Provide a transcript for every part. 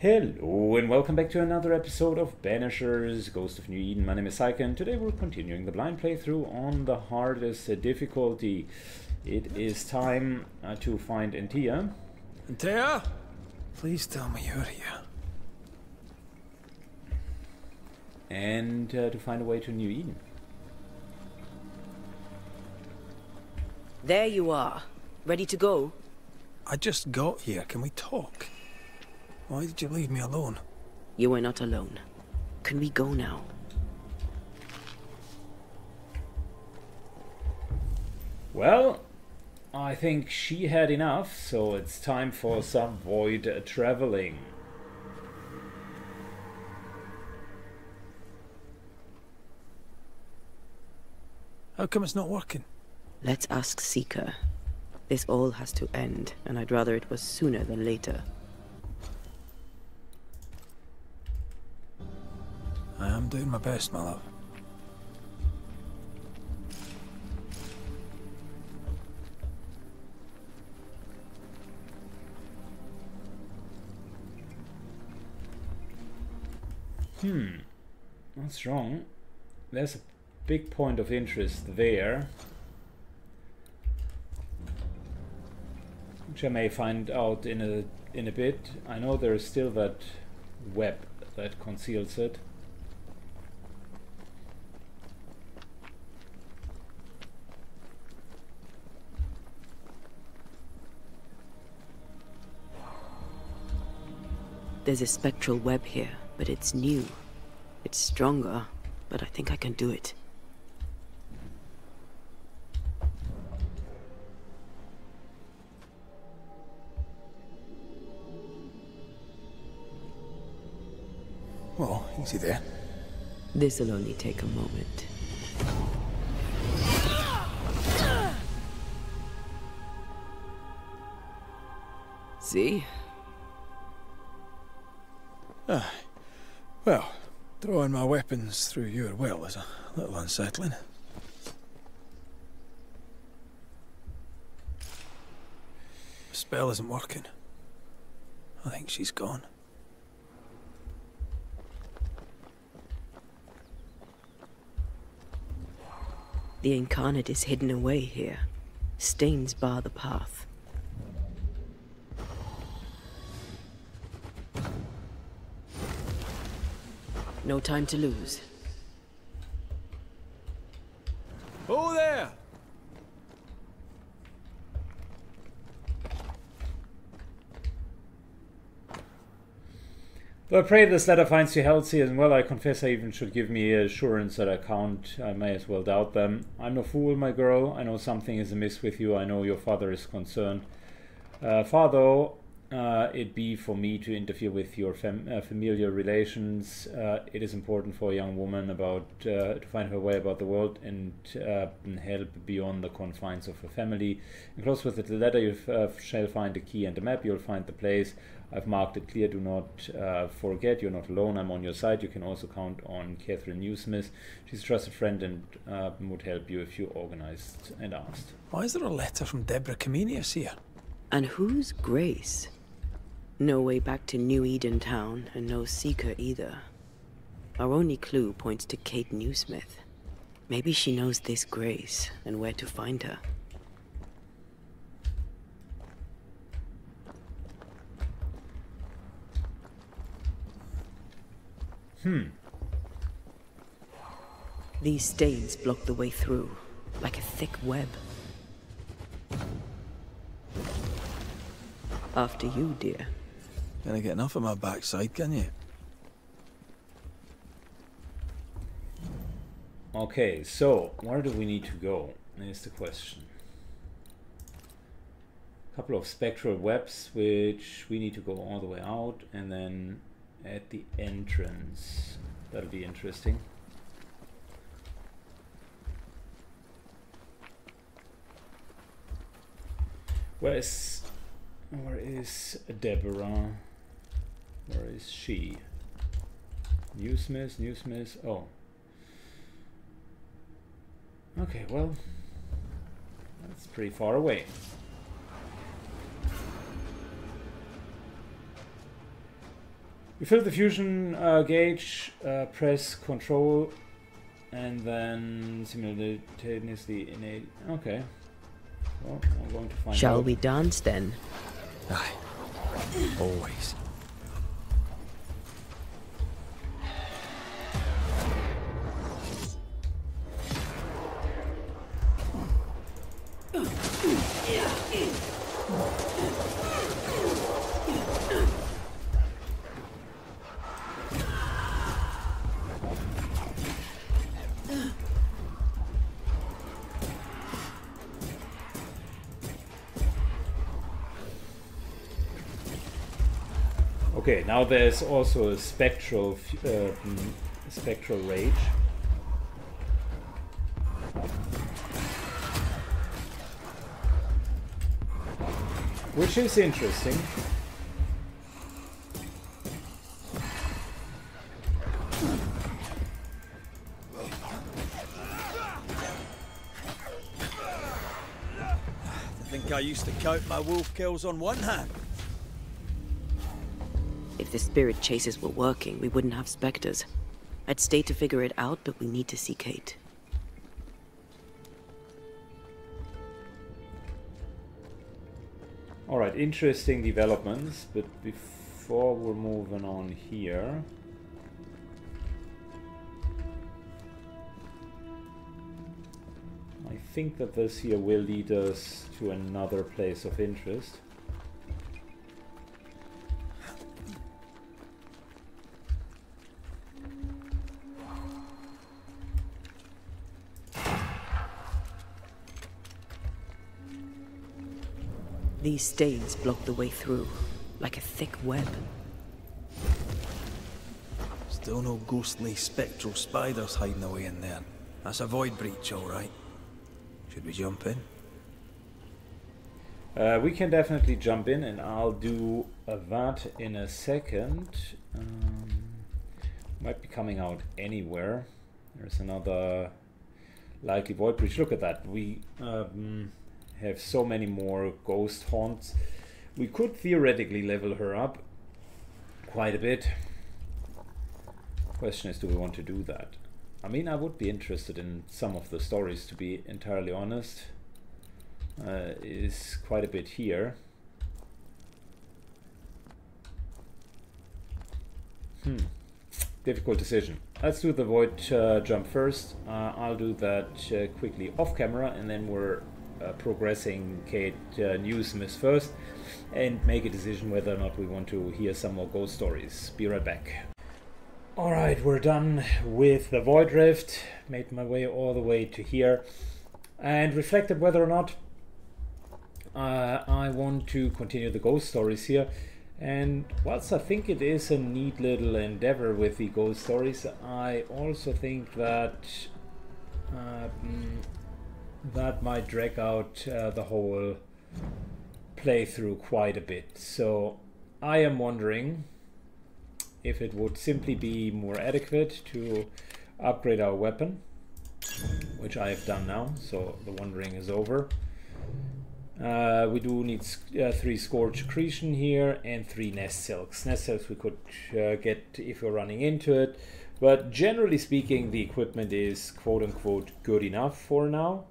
Hello and welcome back to another episode of Banishers Ghost of New Eden. My name is Saika and today we're continuing the blind playthrough on the hardest difficulty. It is time to find Antea. Antea? Please tell me you're here. And to find a way to New Eden. There you are. Ready to go? I just got here. Can we talk? Why did you leave me alone? You were not alone. Can we go now? Well, I think she had enough, so it's time for some void traveling. How come it's not working? Let's ask Seeker. This all has to end, and I'd rather it was sooner than later. I am doing my best, my love. What's wrong? There's a big point of interest there, which I may find out in a bit. I know there is still that web that conceals it. There's a spectral web here, but it's new. It's stronger, but I think I can do it. Well, easy there. This'll only take a moment. See? Ah, well, throwing my weapons through your will is a little unsettling. The spell isn't working. I think she's gone. The incarnate is hidden away here. Stains bar the path. No time to lose. Oh, there! Though I pray this letter finds you healthy, and well, I confess I even should give me assurance that I can't. I may as well doubt them. I'm no fool, my girl. I know something is amiss with you. I know your father is concerned. Far though, it be for me to interfere with your familiar relations. It is important for a young woman to find her way about the world and help beyond the confines of her family. Enclosed with the letter you shall find a key and a map. You'll find the place. I've marked it clear. Do not forget. You're not alone. I'm on your side. You can also count on Catherine Newsmith. She's a trusted friend and would help you if you organized and asked. Why is there a letter from Deborah Comenius here? And who's Grace? No way back to New Eden town, and no Seeker either. Our only clue points to Kate Newsmith. Maybe she knows this Grace, and where to find her. These stains block the way through, like a thick web. After you, dear. Can I get enough of my backside, can you? Okay, so where do we need to go? Is the question. A couple of spectral webs, which we need to go all the way out, and then at the entrance. That'll be interesting. Where is Deborah? Where is she? Newsmith. Oh. Okay, well, that's pretty far away. We fill the fusion gauge, press control, and then simultaneously innate. Okay. Well, I'm going to find out. Shall we dance then? Aye. Always. Okay, now there's also a spectral spectral rage. Which is interesting. I think I used to count my wolf kills on one hand. If the spirit chases were working, we wouldn't have specters. I'd stay to figure it out, but we need to see Kate. Alright, interesting developments, but before we're moving on here... I think that this here will lead us to another place of interest. These stains block the way through, like a thick web. Still no ghostly spectral spiders hiding away in there. That's a void breach, all right. Should we jump in? We can definitely jump in, and I'll do that in a second. Might be coming out anywhere. There's another likely void breach. Look at that. We... have so many more ghost haunts. We could theoretically level her up quite a bit. Question is, do we want to do that? I mean, I would be interested in some of the stories, to be entirely honest. Is quite a bit here. Difficult decision. Let's do the void jump first. I'll do that quickly off camera, and then we're progressing Kate Newsmith first and make a decision whether or not we want to hear some more ghost stories. Be right back. Alright, we're done with the Void Rift. Made my way all the way to here and reflected whether or not I want to continue the ghost stories here. And whilst I think it is a neat little endeavor with the ghost stories, I also think that that might drag out the whole playthrough quite a bit. So I am wondering if it would simply be more adequate to upgrade our weapon, which I have done now, so the wandering is over. We do need 3 Scorch Accretion here and 3 Nest Silks. Nest Silks we could get if we're running into it, but generally speaking the equipment is quote-unquote good enough for now.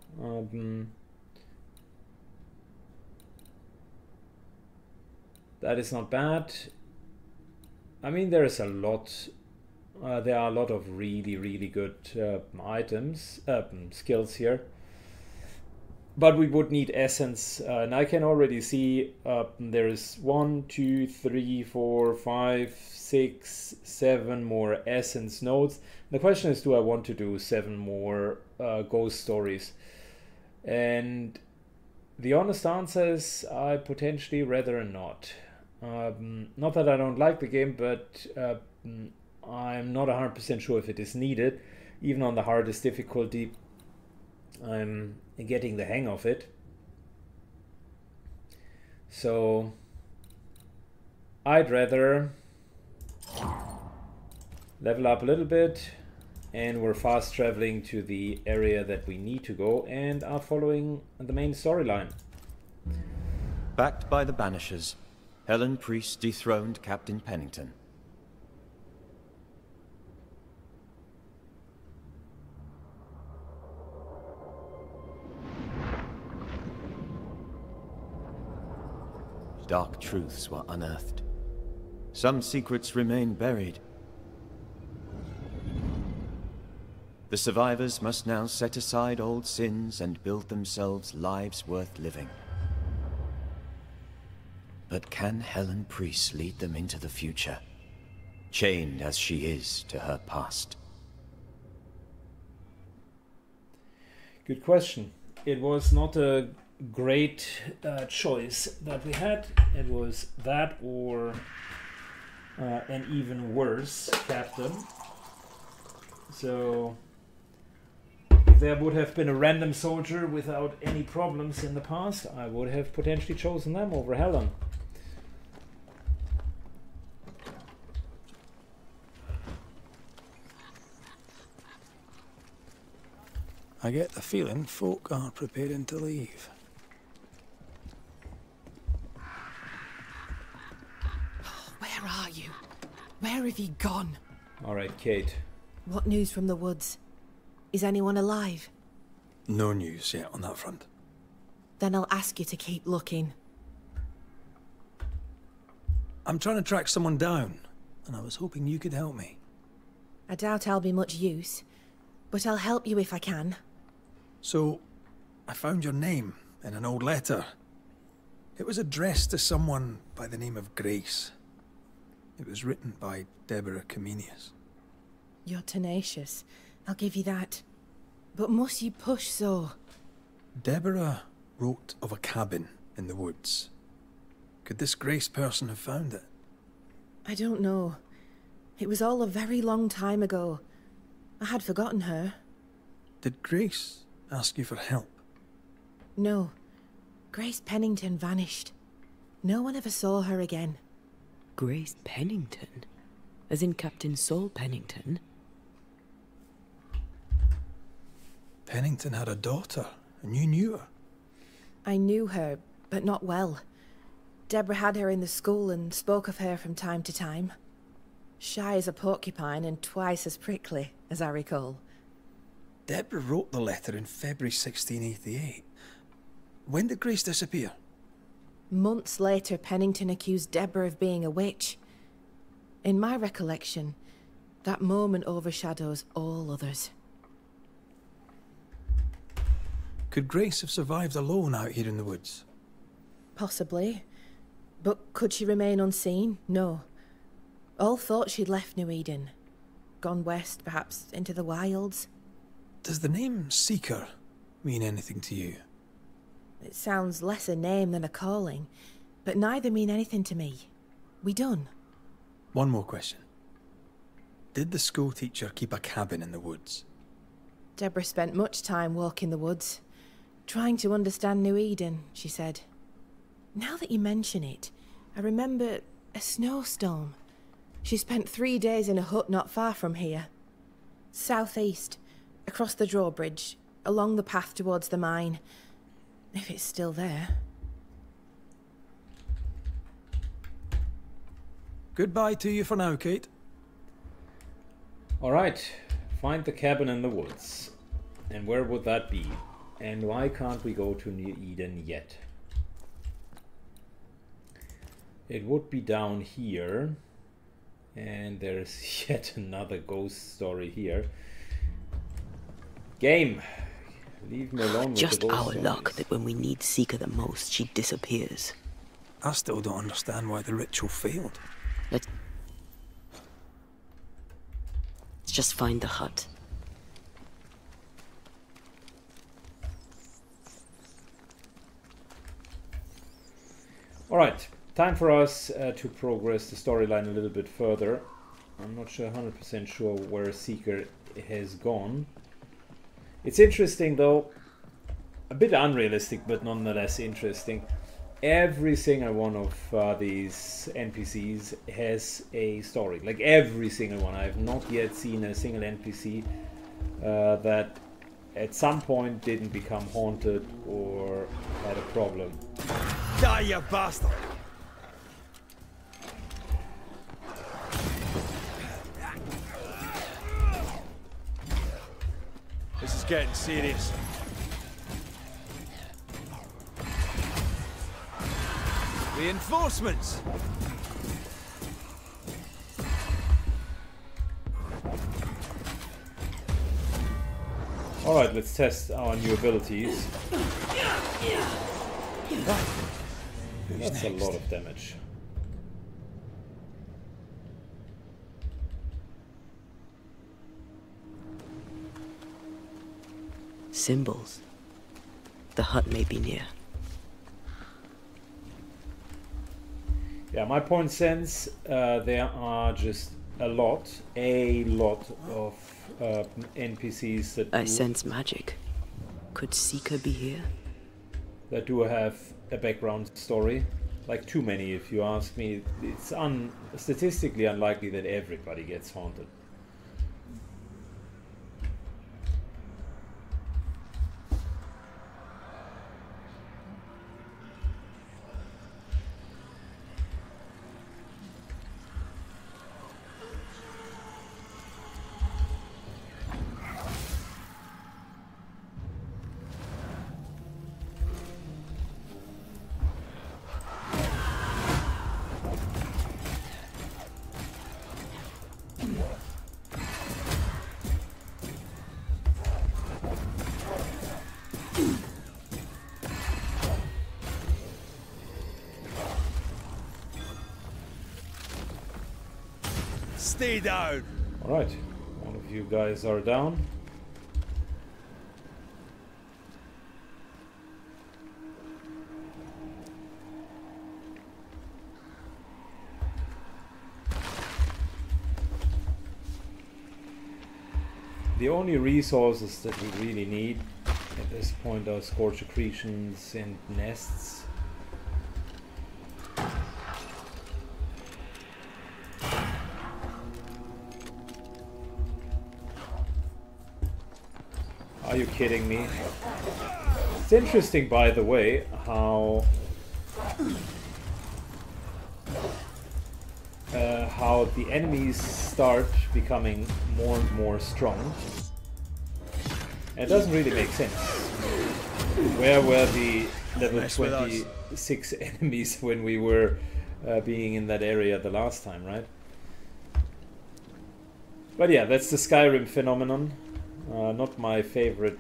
That is not bad. I mean, there is a lot. There are a lot of really good items, skills here. But we would need essence, and I can already see there is 1, 2, 3, 4, 5, 6, 7 more essence nodes. The question is, do I want to do 7 more ghost stories? And the honest answer is, I potentially rather not. Not that I don't like the game, but I'm not 100% sure if it is needed. Even on the hardest difficulty, I'm getting the hang of it. So I'd rather level up a little bit, and we're fast traveling to the area that we need to go and are following the main storyline. Backed by the Banishers, Helen Priest dethroned Captain Pennington. dark truths were unearthed. Some secrets remain buried. The survivors must now set aside old sins and build themselves lives worth living. But can Helen Priest lead them into the future, chained as she is to her past? Good question. It was not a great choice that we had. It was that or an even worse captain. So there would have been a random soldier without any problems in the past, I would have potentially chosen them over Helen. I get the feeling folk are preparing to leave. Where are you? Where have you gone? All right, Kate. What news from the woods? Is anyone alive? No news yet on that front. Then I'll ask you to keep looking. I'm trying to track someone down, and I was hoping you could help me. I doubt I'll be much use, but I'll help you if I can. So, I found your name in an old letter. It was addressed to someone by the name of Grace. It was written by Deborah Comenius. You're tenacious. I'll give you that. But must you push so? Deborah wrote of a cabin in the woods. Could this Grace person have found it? I don't know. It was all a very long time ago. I had forgotten her. Did Grace ask you for help? No. Grace Pennington vanished. No one ever saw her again. Grace Pennington? As in Captain Saul Pennington? Pennington had a daughter, and you knew her. I knew her, but not well. Deborah had her in the school and spoke of her from time to time. Shy as a porcupine and twice as prickly, as I recall. Deborah wrote the letter in February 1688. When did Grace disappear? Months later, Pennington accused Deborah of being a witch. In my recollection, that moment overshadows all others. Could Grace have survived alone out here in the woods? Possibly. But could she remain unseen? No. All thought she'd left New Eden. Gone west, perhaps, into the wilds. Does the name Seeker mean anything to you? It sounds less a name than a calling, but neither mean anything to me. We done? One more question. Did the school teacher keep a cabin in the woods? Deborah spent much time walking the woods. Trying to understand New Eden, she said. Now that you mention it, I remember a snowstorm. She spent 3 days in a hut not far from here. Southeast, across the drawbridge, along the path towards the mine. If it's still there. Goodbye to you for now, Kate. Alright, find the cabin in the woods. And where would that be? And why can't we go to New Eden yet? It would be down here. And there's yet another ghost story here. Game! Leave me alone with the ghost stories. Just our luck that when we need Seeker the most, she disappears. I still don't understand why the ritual failed. Let's just find the hut. Alright, time for us to progress the storyline a little bit further. I'm not sure, 100% sure where Seeker has gone. It's interesting though, a bit unrealistic but nonetheless interesting. Every single one of these NPCs has a story, like every single one. I have not yet seen a single NPC that at some point didn't become haunted or had a problem. Die, you bastard! This is getting serious. Reinforcements! Alright, let's test our new abilities. That's a lot of damage. Symbols. The hut may be near. Yeah, my point sense, there are just a lot of NPCs that I sense magic. Could Seeker be here? That do have a background story. Like too many, if you ask me. It's statistically unlikely that everybody gets haunted. Stay down. All right, all of you guys are down. The only resources that we really need at this point are Scorch Accretions and Nests. Are you kidding me? It's interesting, by the way, how the enemies start becoming more and more strong. It doesn't really make sense. Where were the level 26 enemies when we were being in that area the last time, right? But yeah, that's the Skyrim phenomenon. Not my favorite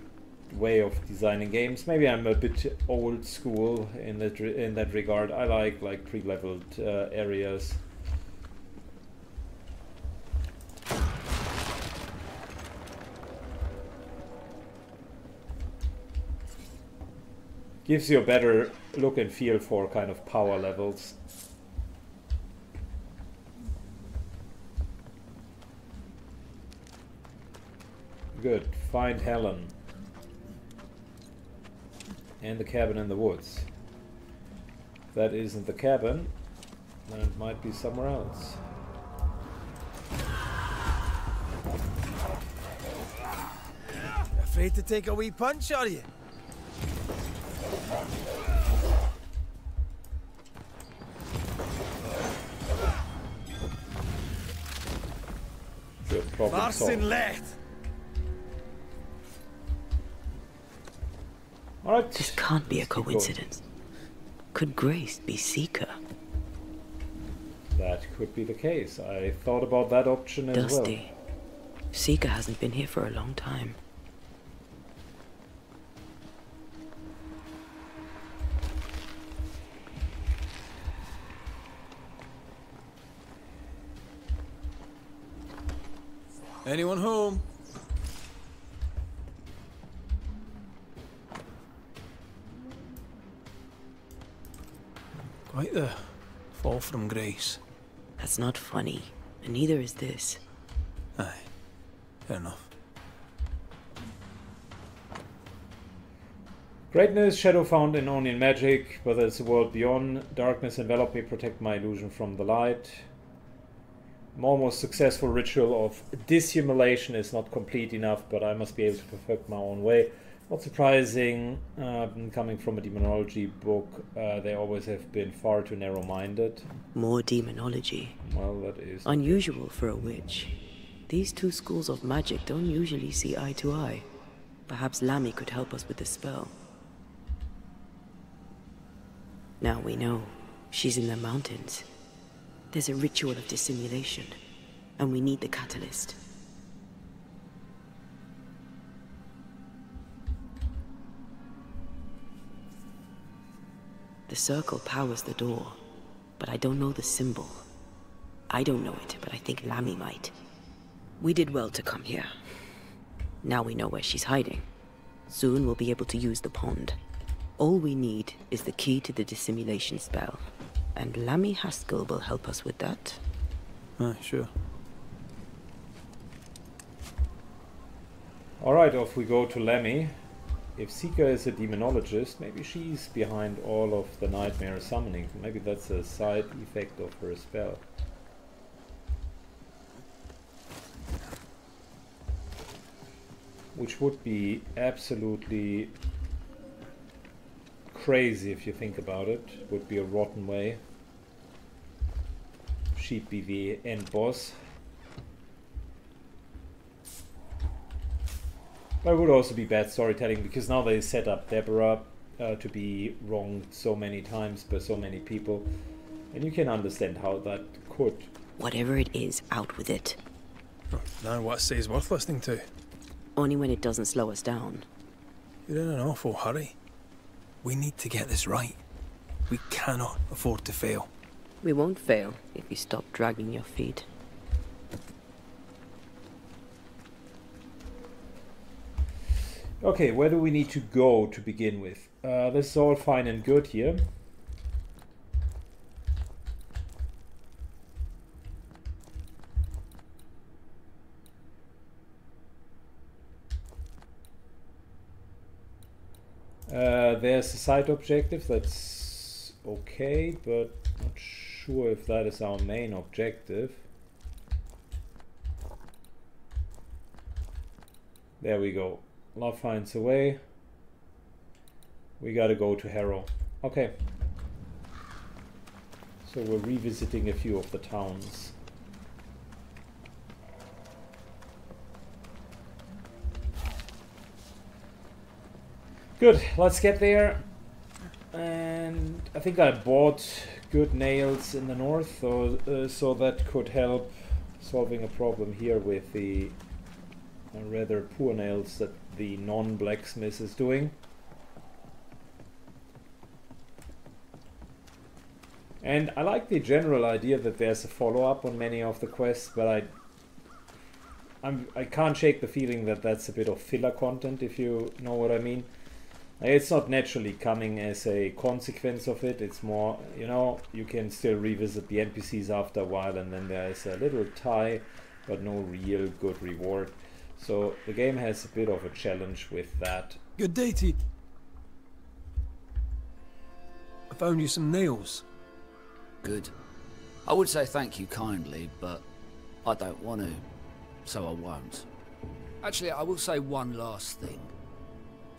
way of designing games. Maybe I'm a bit old school in that regard. I like pre-leveled areas. Gives you a better look and feel for kind of power levels. Good. Find Helen. And the cabin in the woods. If that isn't the cabin, then it might be somewhere else. Afraid to take a wee punch, are you? Good problem solved. Right. This can't be a coincidence. Could Grace be Seeker? That could be the case. I thought about that option as well. Dusty. Seeker hasn't been here for a long time. Anyone home? Quite the fall from grace. That's not funny, and neither is this. Aye, fair enough. Greatness, shadow found in only in magic, whether it's the world beyond, darkness envelop me, protect my illusion from the light. More most successful ritual of dissimulation is not complete enough, but I must be able to perfect my own way. Not surprising, coming from a demonology book, they always have been far too narrow-minded. More demonology. Well, that is unusual for a witch. These two schools of magic don't usually see eye to eye. Perhaps Lammy could help us with the spell. Now we know. She's in the mountains. There's a ritual of dissimulation, and we need the catalyst. The circle powers the door, but I don't know the symbol. I don't know it, but I think Lammy might. We did well to come here. Now we know where she's hiding. Soon we'll be able to use the pond. All we need is the key to the dissimulation spell, and Lammy Haskell will help us with that. Sure. Alright, off we go to Lammy. If Seeker is a demonologist, maybe she's behind all of the nightmare summoning. Maybe that's a side effect of her spell. Which would be absolutely crazy if you think about it. Would be a rotten way. She'd be the end boss. But it would also be bad storytelling, because now they set up Deborah to be wronged so many times by so many people. And you can understand how that could. Whatever it is, out with it. Oh, now what I say is worth listening to. Only when it doesn't slow us down. You're in an awful hurry. We need to get this right. We cannot afford to fail. We won't fail if you stop dragging your feet. Okay, where do we need to go to begin with? This is all fine and good here. There's a side objective, that's okay, but not sure if that is our main objective. There we go. Love finds a way. We gotta go to Harrow. Okay. So we're revisiting a few of the towns. Good, let's get there. And I think I bought good nails in the north, so that could help solving a problem here with the rather poor nails that the non-blacksmith is doing. And I like the general idea that there's a follow-up on many of the quests, but I can't shake the feeling that that's a bit of filler content, if you know what I mean. It's not naturally coming as a consequence of it. It's more, you know, you can still revisit the NPCs after a while, and then there is a little tie, but no real good reward. So the game has a bit of a challenge with that. Good day to you. I found you some nails. Good. I would say thank you kindly, but I don't want to, so I won't. Actually, I will say one last thing.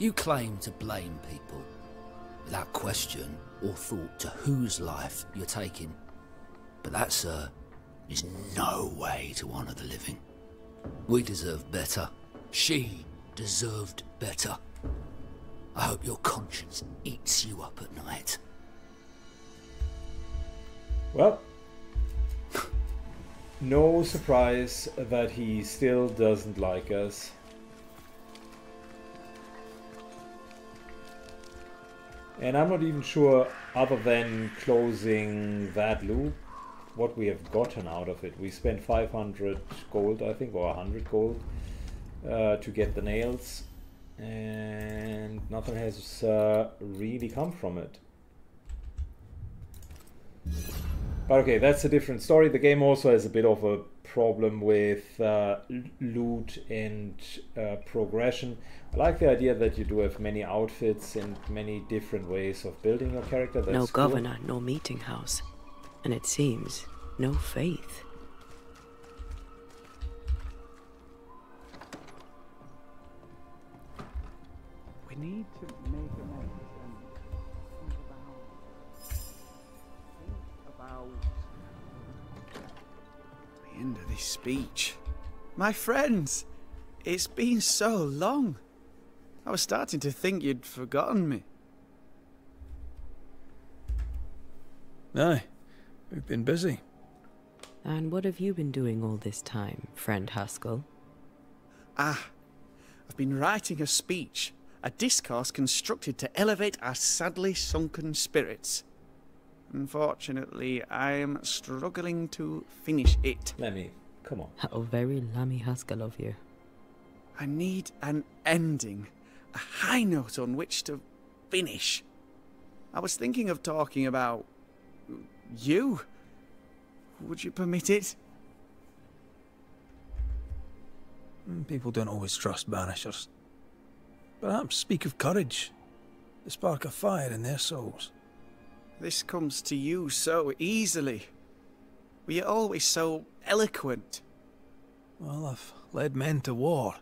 You claim to blame people without question or thought to whose life you're taking. But that, sir, is no way to honor the living. We deserve better. She deserved better. I hope your conscience eats you up at night. Well, no surprise that he still doesn't like us. And I'm not even sure, other than closing that loop, what we have gotten out of it. We spent 500 gold, I think, or 100 gold to get the nails, and nothing has really come from it. But okay, that's a different story. The game also has a bit of a problem with loot and progression. I like the idea that you do have many outfits and many different ways of building your character. That's no governor, cool. No meeting house. And it seems, no faith. We need to make a note and think about the end of this speech. My friends, it's been so long. I was starting to think you'd forgotten me. Aye, we've been busy. And what have you been doing all this time, friend Haskell? I've been writing a speech, a discourse constructed to elevate our sadly sunken spirits. Unfortunately, I am struggling to finish it. Lammy, come on. How very Lammy Haskell of you. I need an ending, a high note on which to finish. I was thinking of talking about you. Would you permit it? People don't always trust banishers. Perhaps speak of courage, the spark of fire in their souls. This comes to you so easily. We are always so eloquent. Well, I've led men to war,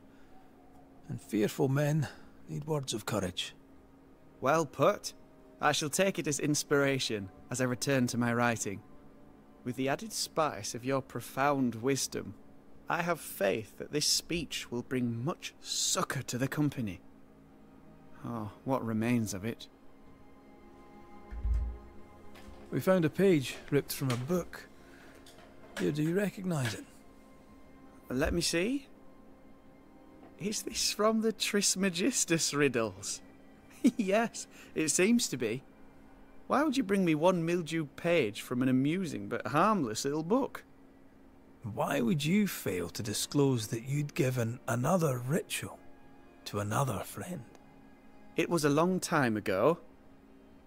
and fearful men need words of courage. Well put. I shall take it as inspiration as I return to my writing. With the added spice of your profound wisdom, I have faith that this speech will bring much succour to the company. Oh, what remains of it? We found a page ripped from a book. Here, do you recognise it? Let me see. Is this from the Trismegistus riddles? Yes, it seems to be. Why would you bring me one mildewed page from an amusing but harmless little book? Why would you fail to disclose that you'd given another ritual to another friend? It was a long time ago.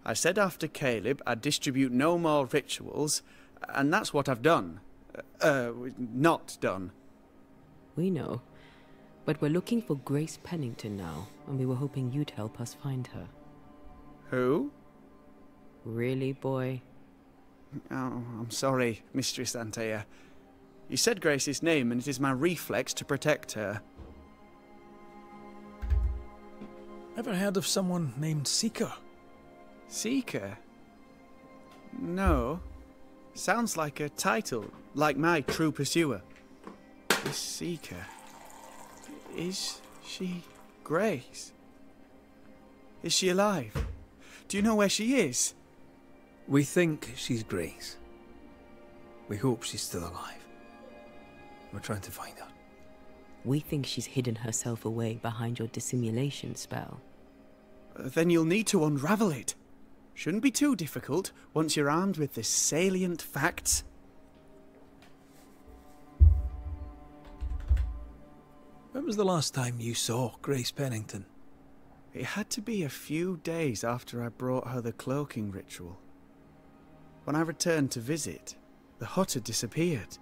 I said after Caleb I'd distribute no more rituals, and that's what I've done. Not done. We know. But we're looking for Grace Pennington now, and we were hoping you'd help us find her. Who? Really, boy? Oh, I'm sorry, Mistress Antea. You said Grace's name, and it is my reflex to protect her. Ever heard of someone named Seeker? Seeker? No. Sounds like a title, like my true pursuer. This Seeker... is she Grace? Is she alive? Do you know where she is? We think she's Grace. We hope she's still alive. We're trying to find her. We think she's hidden herself away behind your dissimulation spell. Then you'll need to unravel it. Shouldn't be too difficult once you're armed with the salient facts. When was the last time you saw Grace Pennington? It had to be a few days after I brought her the cloaking ritual. When I returned to visit, the hut had disappeared.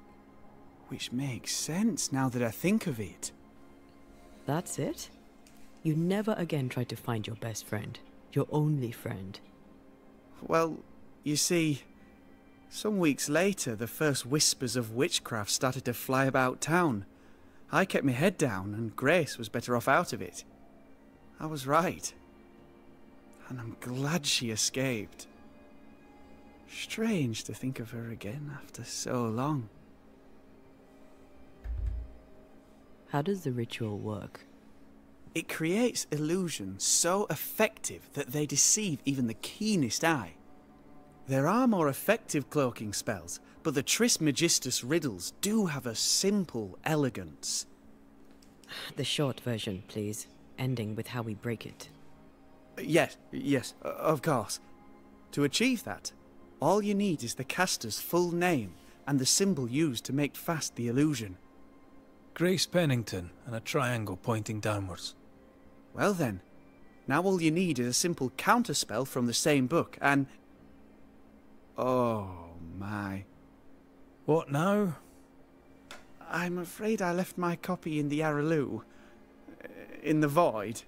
Which makes sense now that I think of it. That's it? You never again tried to find your best friend, your only friend. Well, you see, some weeks later the first whispers of witchcraft started to fly about town. I kept my head down, and Grace was better off out of it. I was right. And I'm glad she escaped. Strange to think of her again after so long. How does the ritual work? It creates illusions so effective that they deceive even the keenest eye. There are more effective cloaking spells, but the Trismegistus riddles do have a simple elegance. The short version, please, ending with how we break it. Yes, of course. To achieve that, all you need is the caster's full name and the symbol used to make fast the illusion. Grace Pennington and a triangle pointing downwards. Well then, now all you need is a simple counterspell from the same book and... Oh my... What now? I'm afraid I left my copy in the Aralu. In the void.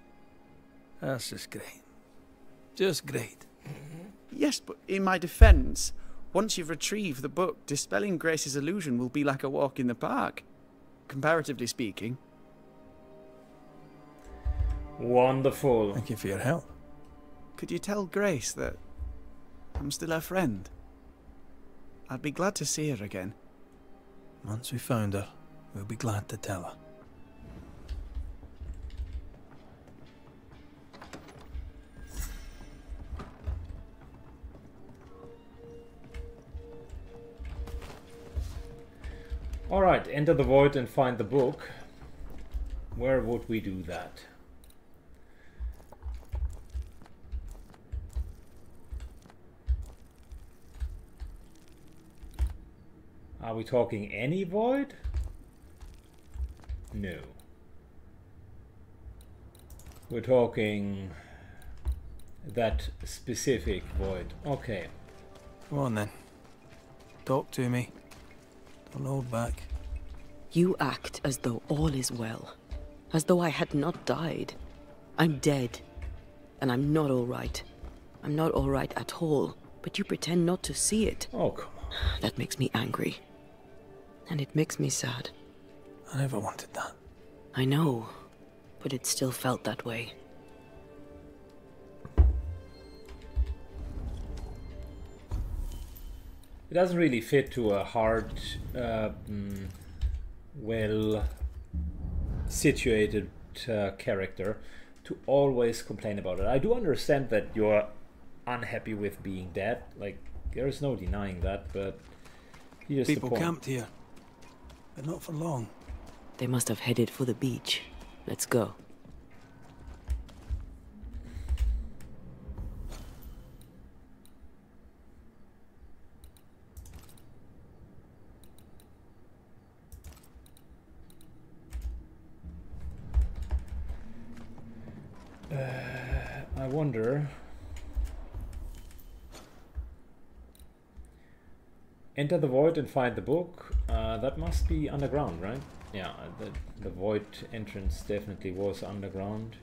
That's just great. Just great. Yes, but in my defence, once you've retrieved the book, dispelling Grace's illusion will be like a walk in the park. Comparatively speaking. Wonderful. Thank you for your help. Could you tell Grace that I'm still her friend? I'd be glad to see her again. Once we found her, we'll be glad to tell her. Alright, enter the void and find the book. Where would we do that? Are we talking any void? No. We're talking that specific void. Okay. Go on then. Talk to me. Don't hold back. You act as though all is well. As though I had not died. I'm dead. And I'm not alright. I'm not alright at all. But you pretend not to see it. Oh, come on. That makes me angry. And it makes me sad. I never wanted that. I know. But it still felt that way. It doesn't really fit to a hard, well-situated character to always complain about it. I do understand that you're unhappy with being dead. Like, there is no denying that, but here's the point. People camped here, but not for long. They must have headed for the beach. Let's go. I wonder. Enter the void and find the book. That must be underground, right? Yeah, the void entrance definitely was underground.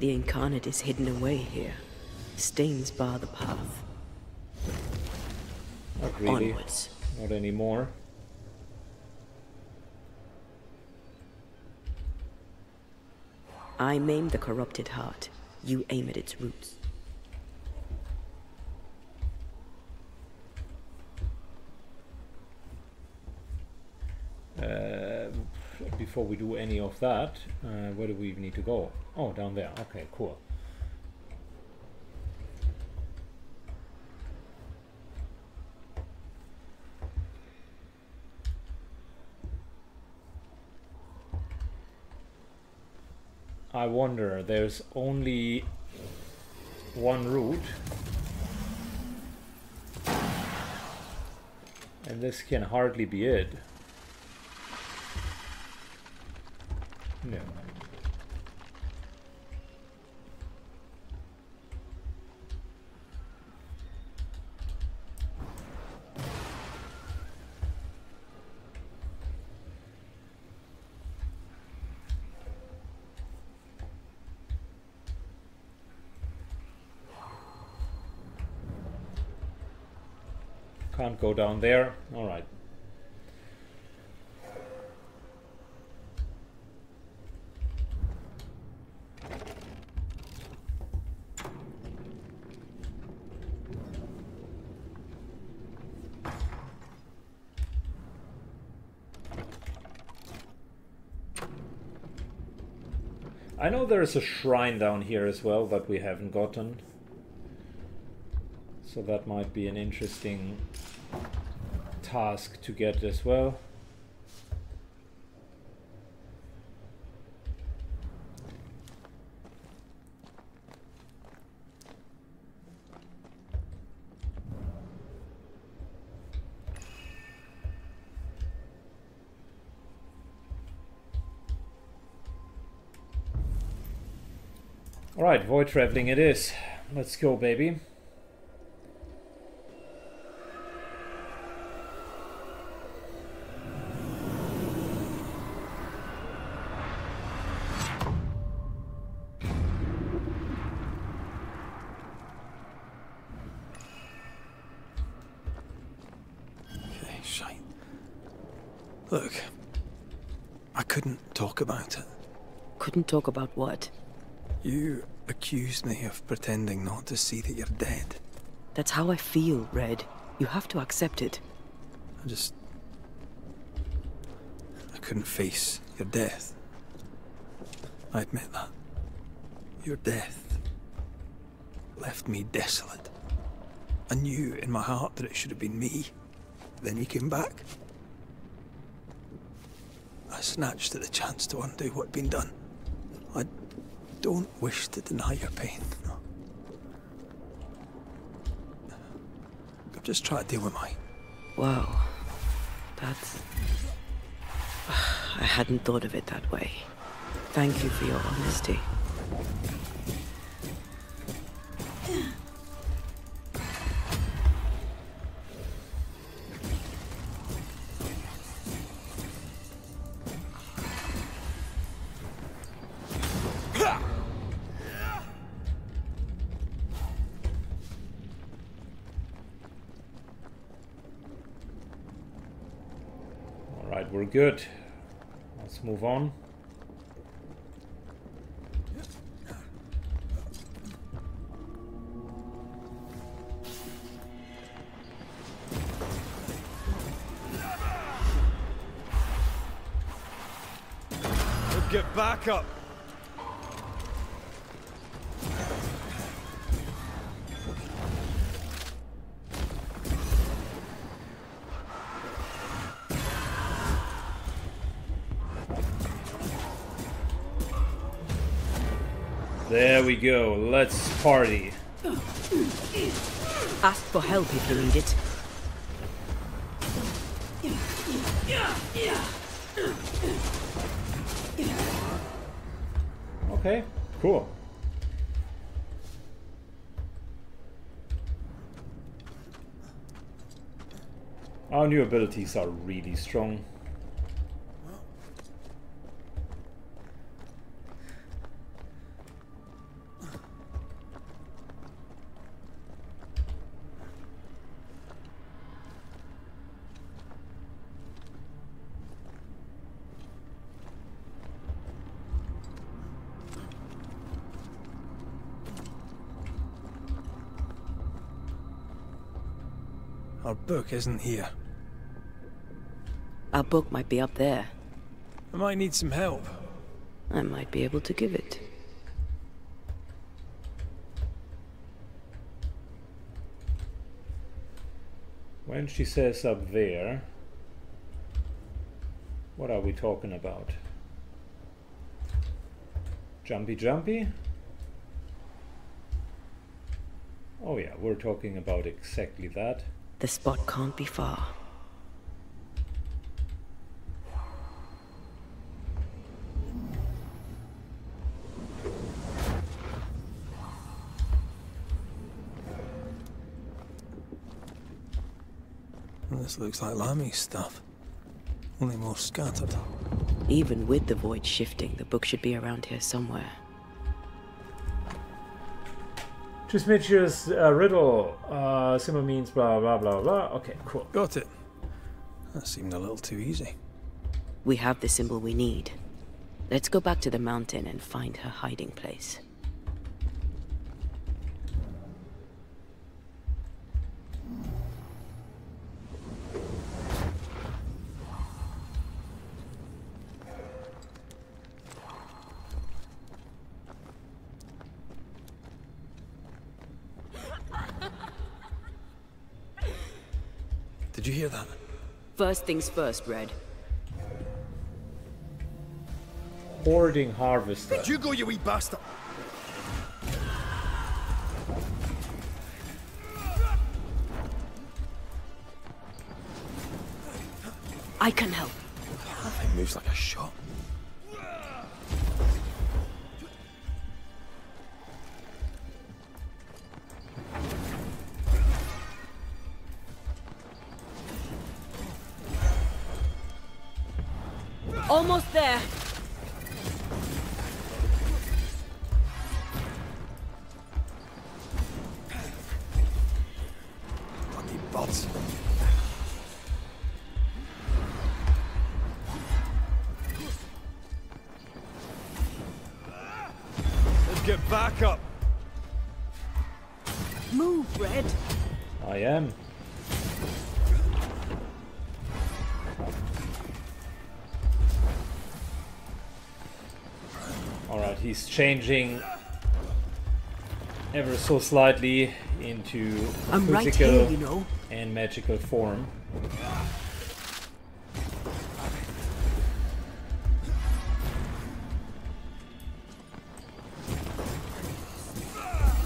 The incarnate is hidden away here. Stains bar the path. Not really. Onwards. Not anymore. I maim the corrupted heart. You aim at its roots. Before we do any of that, where do we even need to go? Oh, down there. Okay, cool. I wonder, there's only one route. And this can hardly be it. No. Can't go down there. All right. I know there is a shrine down here as well that we haven't gotten. So that might be an interesting task to get as well. Alright, void traveling it is. Let's go, baby. Look, I couldn't talk about it. Couldn't talk about what? You accused me of pretending not to see that you're dead. That's how I feel, Red. You have to accept it. I couldn't face your death. I admit that. Your death left me desolate. I knew in my heart that it should have been me. Then you came back. I snatched at the chance to undo what had been done. I don't wish to deny your pain. No. I've just tried to deal with mine. Wow. That's... I hadn't thought of it that way. Thank you for your honesty. Good. Let's move on. We'll get back up. There we go, let's party. Ask for help if you need it. Okay, cool. Our new abilities are really strong. Book isn't here. Our book might be up there. I might need some help. I might be able to give it. When she says up there, what are we talking about? Jumpy jumpy? Oh yeah, we're talking about exactly that. The spot can't be far. This looks like Lammy's stuff, only more scattered. Even with the void shifting, the book should be around here somewhere. Trismegistus riddle. Simmer means blah blah blah blah. Okay, cool. Got it. That seemed a little too easy. We have the symbol we need. Let's go back to the mountain and find her hiding place. First things first, Red. Hoarding harvester. Did you go, you wee bastard? I can help. That thing moves like a shot. Almost there. Bloody bots. back up. Move, Red. I am. Alright, he's changing ever so slightly into physical and magical form.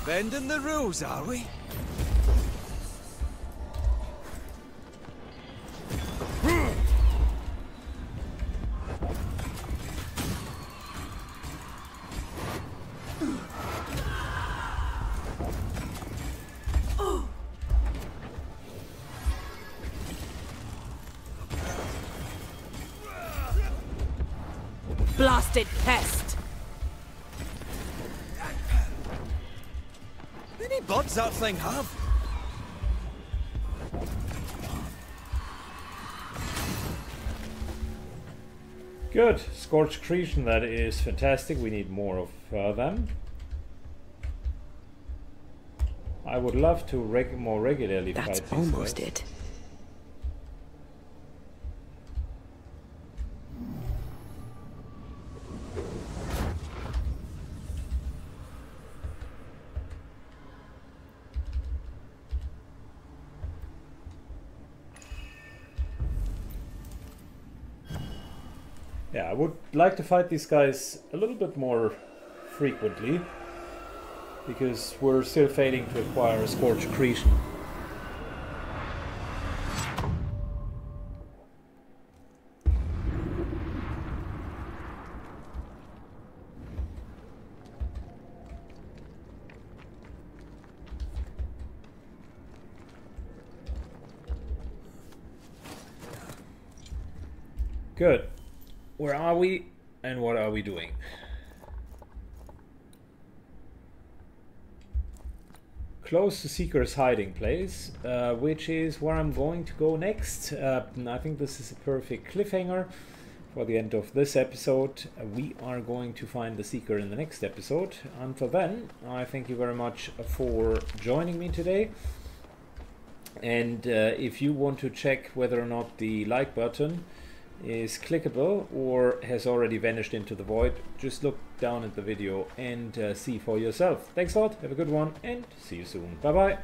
Bending the rules, are we? Blasted pest! Many buds that thing have? Good. Scorch Accretion, that is fantastic. We need more of them. I would love to more regularly fight these guys. That's almost it. I would like to fight these guys a little bit more frequently, because we're still failing to acquire a Scorch Accretion. Good. Where are we, and what are we doing? Close to Seeker's hiding place, which is where I'm going to go next. I think this is a perfect cliffhanger for the end of this episode. We are going to find the Seeker in the next episode. Until then, I thank you very much for joining me today. And if you want to check whether or not the like button is clickable or has already vanished into the void, just look down at the video and see for yourself. Thanks a lot, have a good one, and see you soon. Bye bye.